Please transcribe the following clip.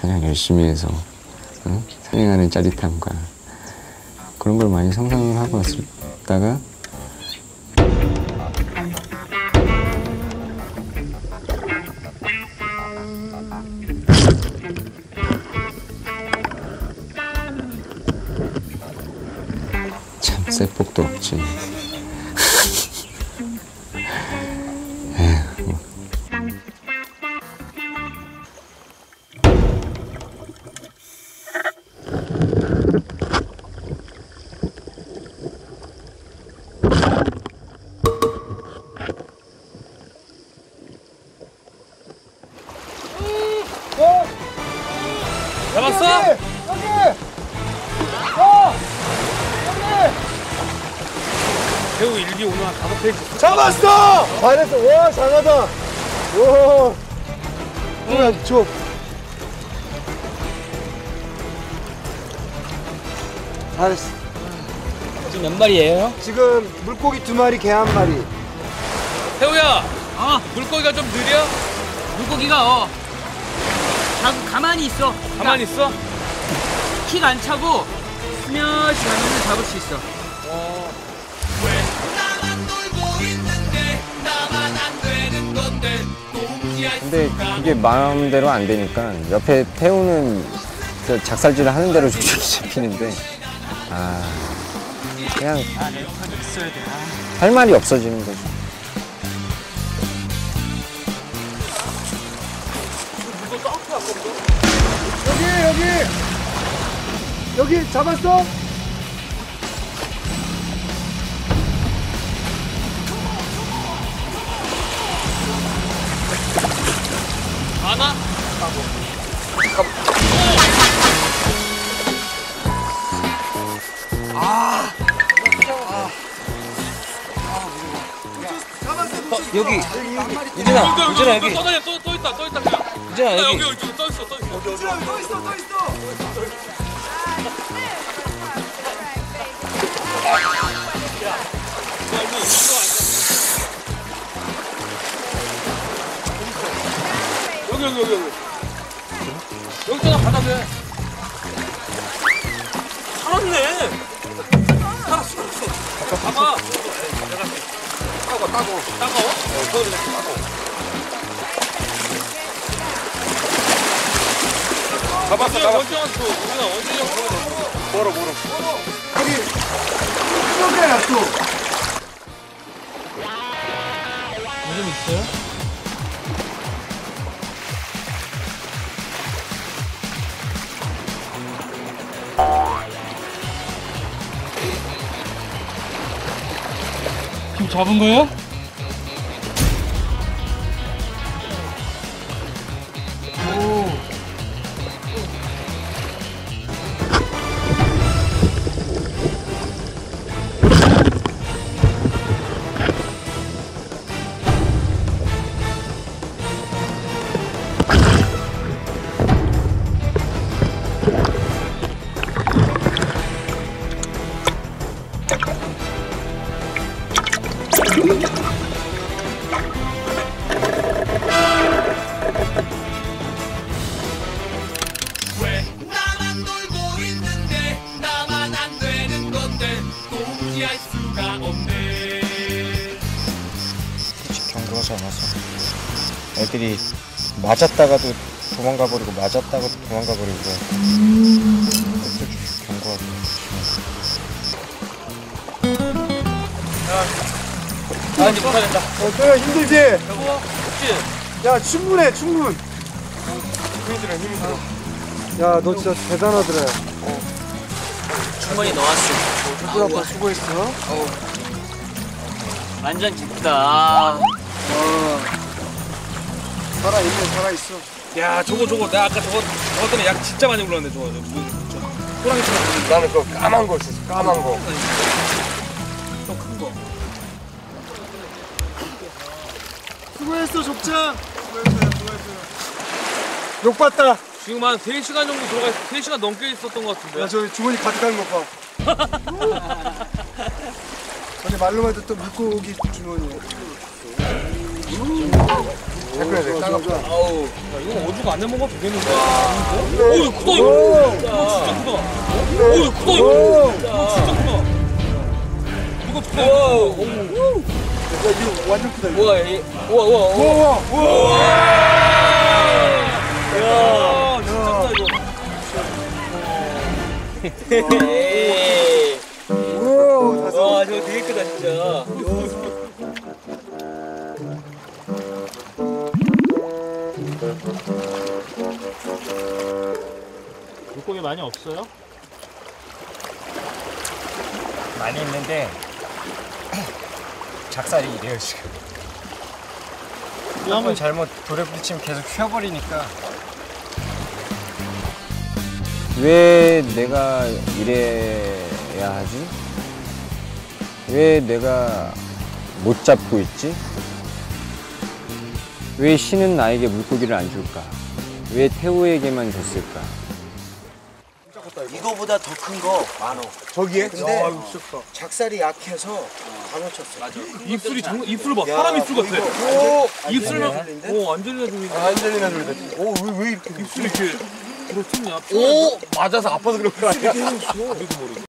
사냥 열심히 해서 사냥하는 짜릿함과 그런 걸 많이 상상을 하고 왔다가 참 쇠폭도 없지. 잡았어? 여기! 어! 여기! 배우 일기 오늘 한 5페이지 잡았어! 잘했어! 와, 잘하다! 와! 뭐야, 저. 잘했어. 지금 몇 마리예요? 지금 물고기 2마리, 개 1마리. 태우야! 어? 물고기가 좀 느려? 물고기가 가만히 있어. 가만히 있어? 킥 안 차고 스며시 가면은 잡을 수 있어. 왜? 나만 놀고 있는데 나만 안 되는 건데 근데 그게 마음대로 안 되니까 옆에 태우는 작살질을 하는 대로 조절이 잡히는데 그냥 할 말이 없어지는 거지. 여기 잡았어? 하나? 여기 유진아, 유진아 여기 또 있다 그냥. 유진아 여기 떠 있어. 유진아 여기 또 있어. 여기다가 바닥에 살았네. 살았어. 봐봐. 따고. 그거 이렇게 따고. 잡았어. 언제 멀어. 여기 여기야 또. 요즘 있어요? 잡은 거예요? 오. 경도가 잡았어. 애들이 맞았다가도 도망가버리고 맞았다가도 도망가버리고 경고하고. 야, 이제 못하겠다. 너야 힘들지? 여보, 힘들지? 야, 충분해. 힘들어. 야, 너 진짜 대단하더라. 충분히 넣었어. 누구라고 수고했어? 완전 깊다. 살아있어. 야, 저거. 나 아까 저거 때문에 약 진짜 많이 불렀는데 저거. 호랑이처럼. 나는 그거 까만 거 있었어. 또 큰 거. 수고했어, 족장. 수고했어요. 욕 봤다. 지금 한 3시간 정도 3시간 넘게 있었던 것 같은데. 야, 저 주머니 가득한 거 봐. 근데 말로만 해도 또 물고기 주머니야. 체크해야 돼. 따갑다. 아우, 야, 이거 어죽 안에 먹어도 되겠는데. 오, 이거 크다, 이거. 이거 진짜 크다. 이거 크다. 이거 완전 크다. 우와, 우와. 진짜 크다, 이거. 와, 저거 되게 크다, 진짜. 물고기 많이 없어요? 많이 있는데 작살이 이래요, 지금. 한번 잘못 돌에 부딪히면 계속 휘어버리니까. 왜 내가 이래야 하지? 왜 내가 못 잡고 있지? 왜 신은 나에게 물고기를 안 줄까? 왜 태호에게만 줬을까? 이거보다 더 큰 거 많어. 저기에? 근데 작살이 약해서 다 놓쳤어. 맞아. 입술이 장난, 입술 봐. 사람 입술 같아. 오, 입술만. 오, 안젤리나 졸린데. 안젤리나 졸린데. 오, 왜 이렇게 입술이 이렇게. 오! 맞아서 아파서 그런 거 아니야?